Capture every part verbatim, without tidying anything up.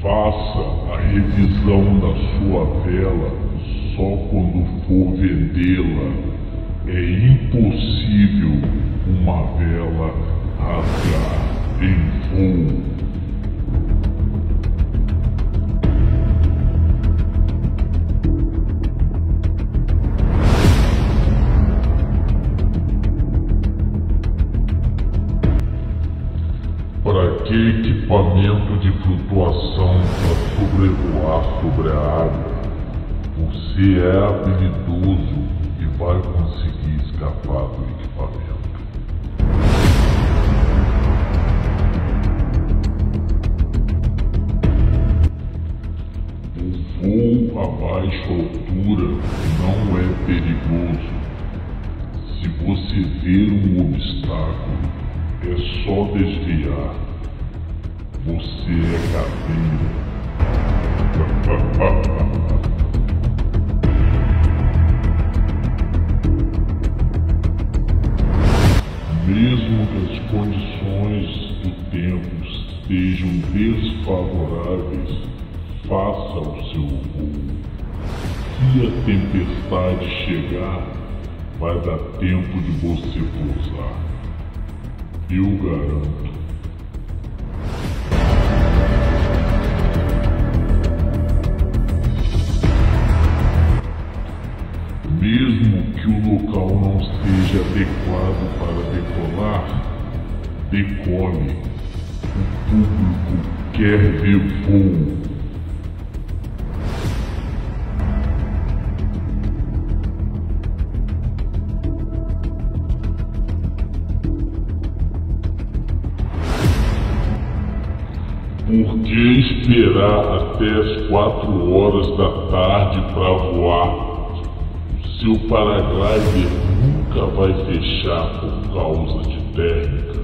Faça a revisão da sua vela só quando for vendê-la. É impossível uma vela rasgar em voo. Para que equipamento de flutuação para sobrevoar sobre a água? Você é habilidoso e vai conseguir escapar do equipamento. O voo a baixa altura não é perigoso. Se você ver um obstáculo, é só desviar. Você é caveira. Mesmo que as condições do tempo estejam desfavoráveis, faça o seu voo. Se a tempestade chegar, vai dar tempo de você pousar. Eu garanto. Mesmo que o local não seja adequado para decolar, decole. O público quer ver voo. Por que esperar até as quatro horas da tarde para voar? O seu paraglider nunca vai fechar por causa de térmica.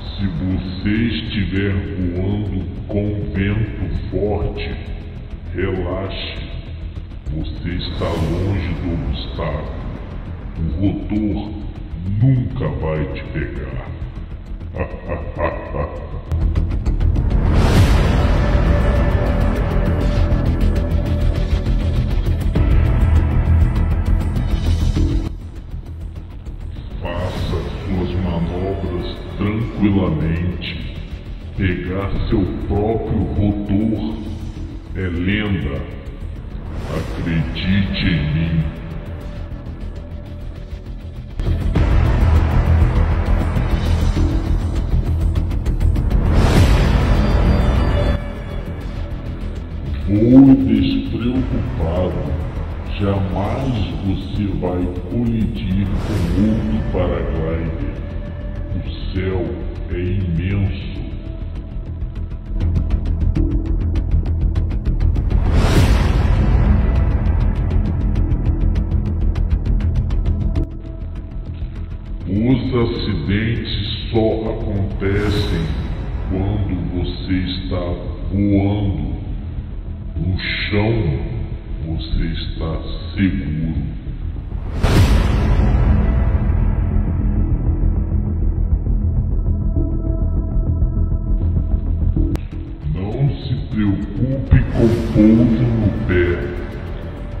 Se você estiver voando com vento forte, relaxe. Você está longe do obstáculo. O rotor nunca vai te pegar. Faça suas manobras tranquilamente. Pegar seu próprio rotor é lenda. Acredite em mim. Voe despreocupado, jamais você vai colidir com outro paraglider. O céu é imenso. Os acidentes só acontecem quando você está voando. No chão, você está seguro. Não se preocupe com o pouso no pé.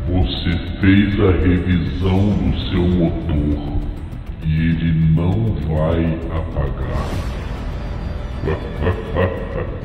Você fez a revisão do seu motor e ele não vai apagar.